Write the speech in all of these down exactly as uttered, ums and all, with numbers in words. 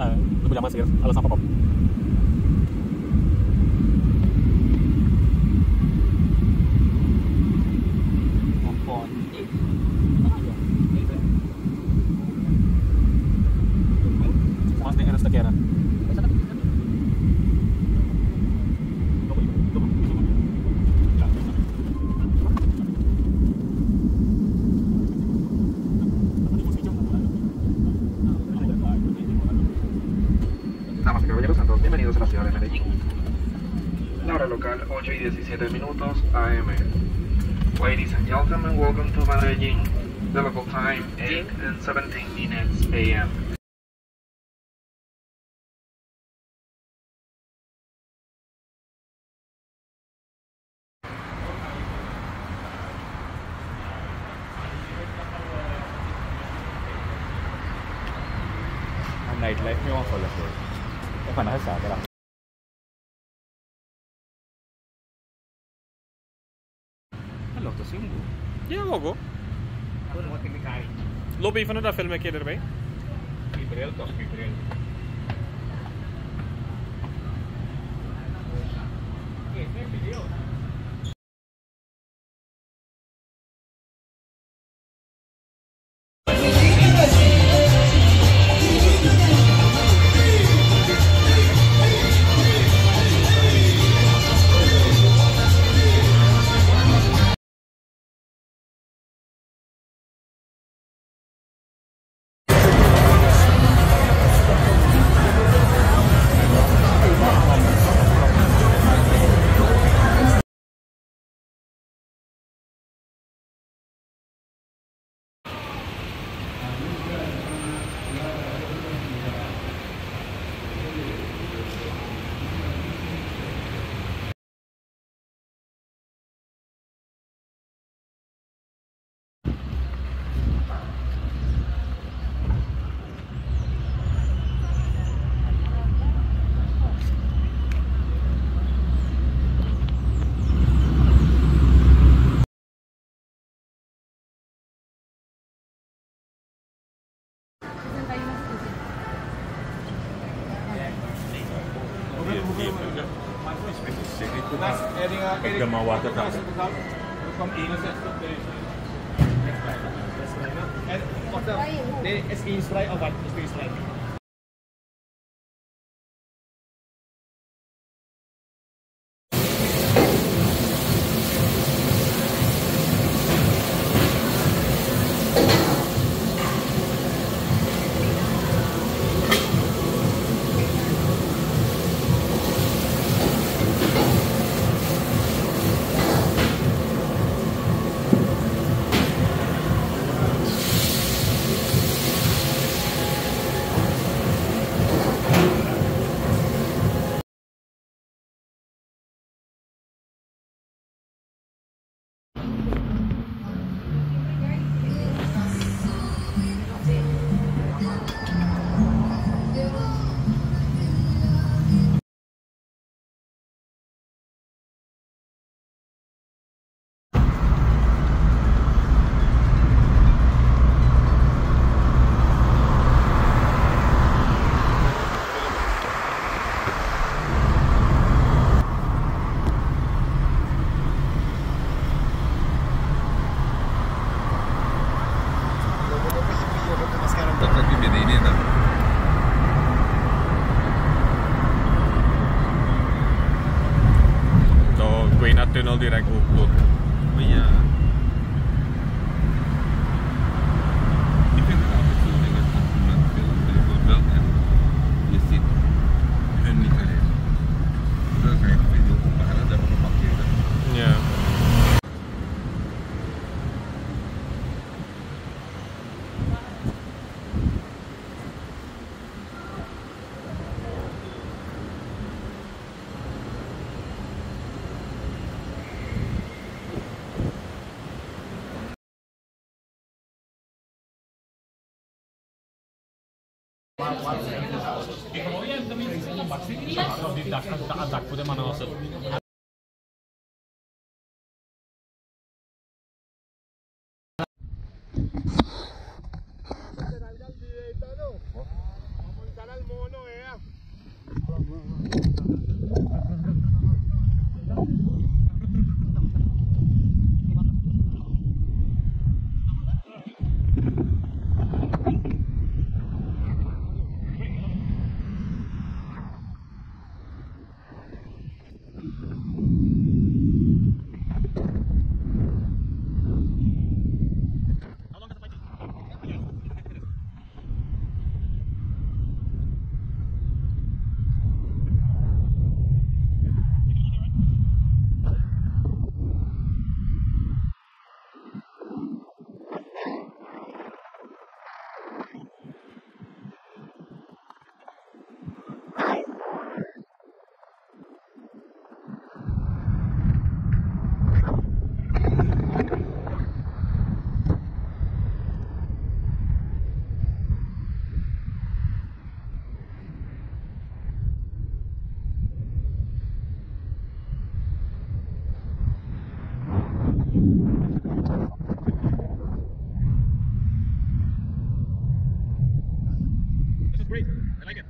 uh, punya masker, alasan pokok. Bienvenidos a la ciudad de Medellín. La hora local ocho y diecisiete minutos A M. Ladies and gentlemen, welcome to Medellín. The local time eight and seventeen minutes A M. Nightlife में वहाँ follow करो, खाना है साथ में। Hello तो सिंगू, ये लोगों। लो भी इफ़न उड़ा फिल्म क्या दर भाई? इब्रेल तो इब्रेल। कितने video? Kemauan tetap. Tunnel direct upload. Oh yeah. Even now it's only got one film that will build and you see even nih kali. Udah kayak video kemarin ada penumpang gitu. Ya. Ekonomi yang demi vaksin ini kalau ditakar tak boleh mana masuk. Canal mono. Great, I like it.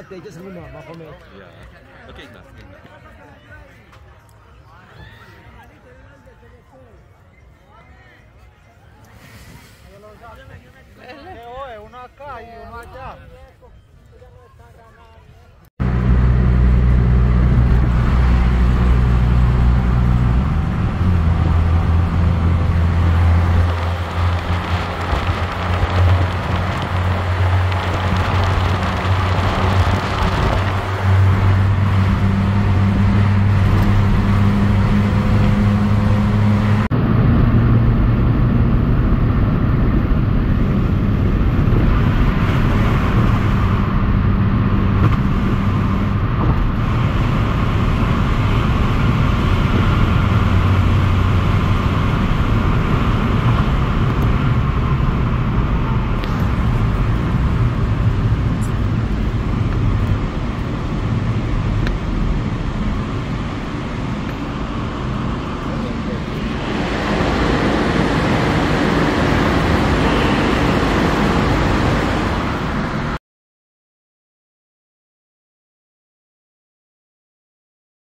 but they just move on from it. Yeah. Okay, that's good.